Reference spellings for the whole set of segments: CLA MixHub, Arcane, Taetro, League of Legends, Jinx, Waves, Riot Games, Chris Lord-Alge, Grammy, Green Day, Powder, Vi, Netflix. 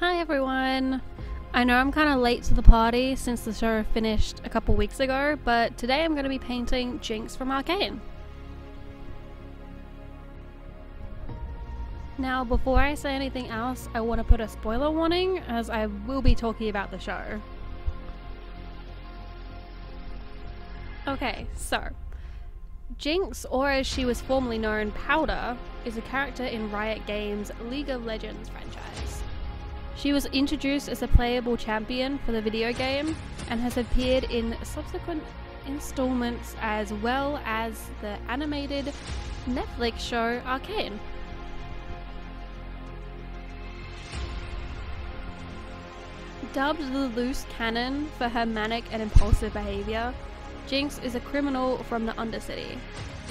Hi everyone! I know I'm kind of late to the party since the show finished a couple weeks ago, but today I'm going to be painting Jinx from Arcane. Now before I say anything else, I want to put a spoiler warning as I will be talking about the show. Okay, so Jinx, or as she was formerly known, Powder, is a character in Riot Games' League of Legends franchise. She was introduced as a playable champion for the video game and has appeared in subsequent installments as well as the animated Netflix show Arcane. Dubbed the Loose Cannon for her manic and impulsive behavior, Jinx is a criminal from the Undercity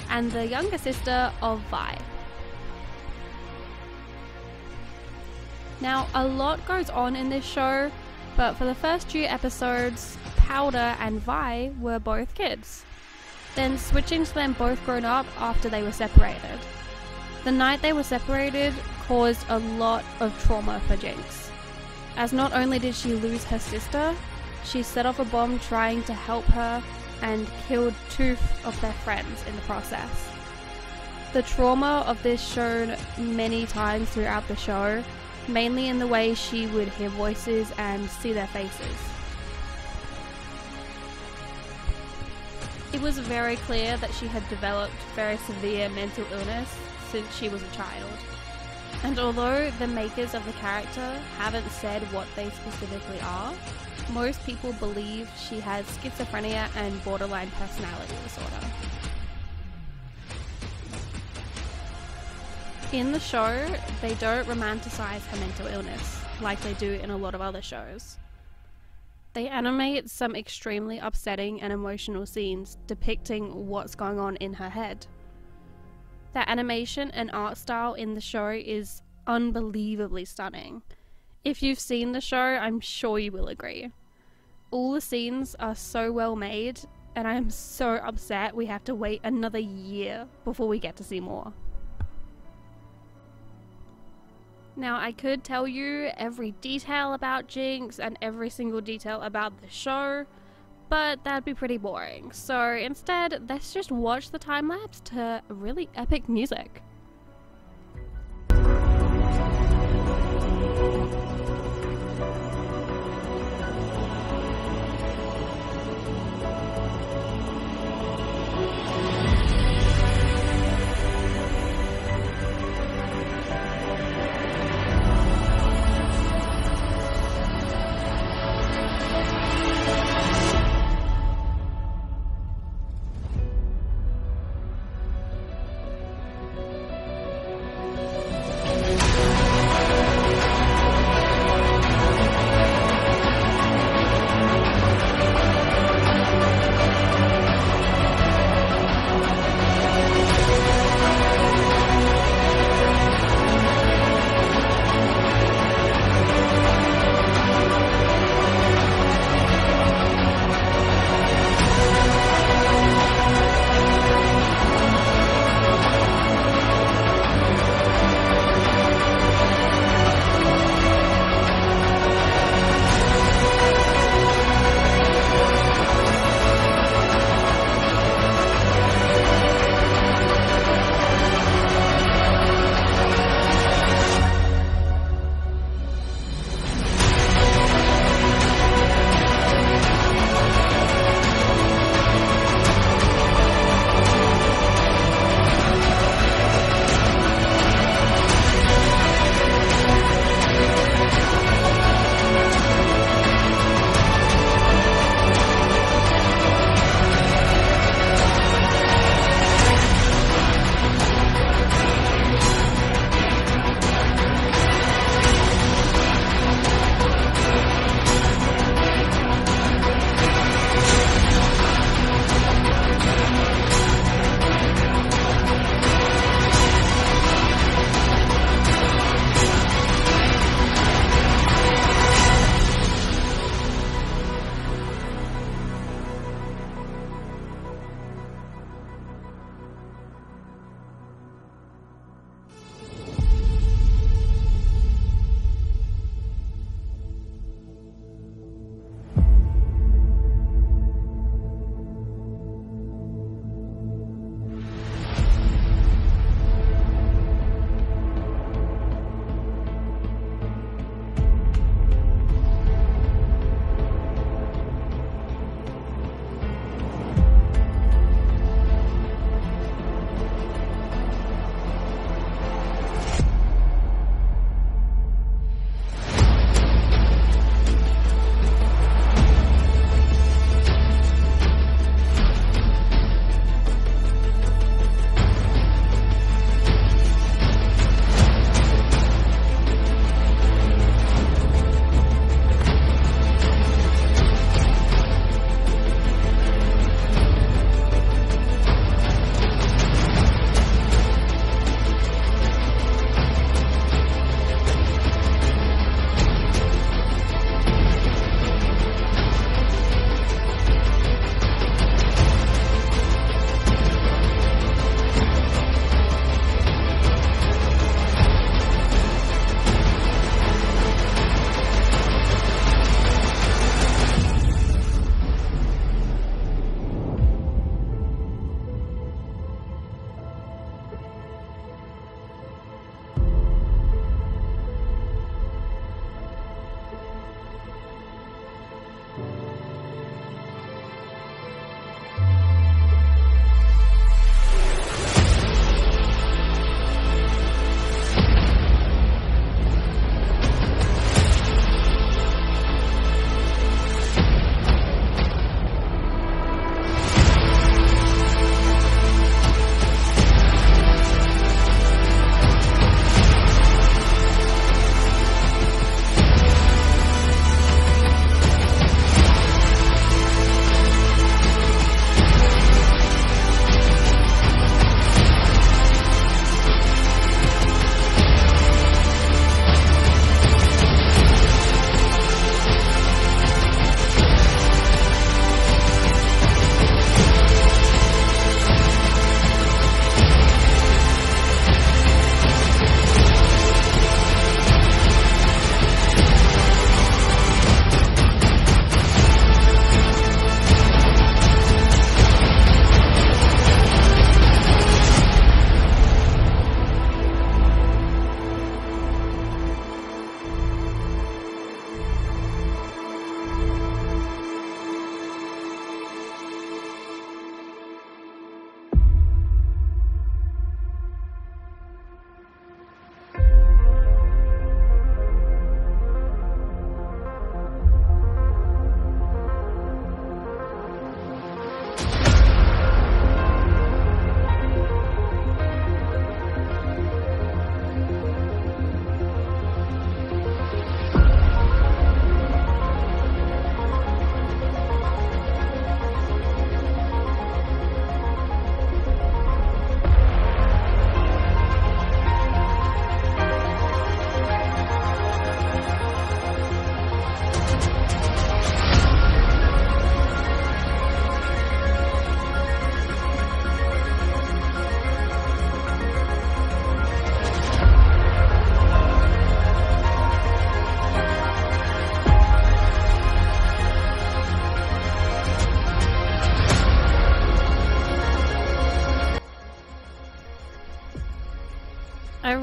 and the younger sister of Vi. Now, a lot goes on in this show, but for the first few episodes, Powder and Vi were both kids, then switching to them both grown up after they were separated. The night they were separated caused a lot of trauma for Jinx, as not only did she lose her sister, she set off a bomb trying to help her and killed two of their friends in the process. The trauma of this shown many times throughout the show, mainly in the way she would hear voices and see their faces. It was very clear that she had developed very severe mental illness since she was a child. And although the makers of the character haven't said what they specifically are, most people believe she has schizophrenia and borderline personality disorder. In the show, they don't romanticize her mental illness like they do in a lot of other shows. They animate some extremely upsetting and emotional scenes depicting what's going on in her head. The animation and art style in the show is unbelievably stunning. If you've seen the show, I'm sure you will agree. All the scenes are so well made, and I am so upset we have to wait another year before we get to see more. Now, I could tell you every detail about Jinx and every single detail about the show, but that'd be pretty boring. So instead, let's just watch the time lapse to really epic music.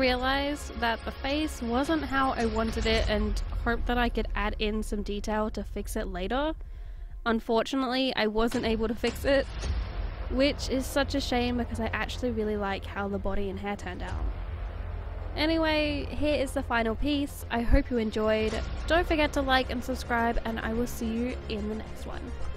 realized that the face wasn't how I wanted it and hoped that I could add in some detail to fix it later. Unfortunately, I wasn't able to fix it, which is such a shame because I actually really like how the body and hair turned out. Anyway, here is the final piece. I hope you enjoyed. Don't forget to like and subscribe, and I will see you in the next one.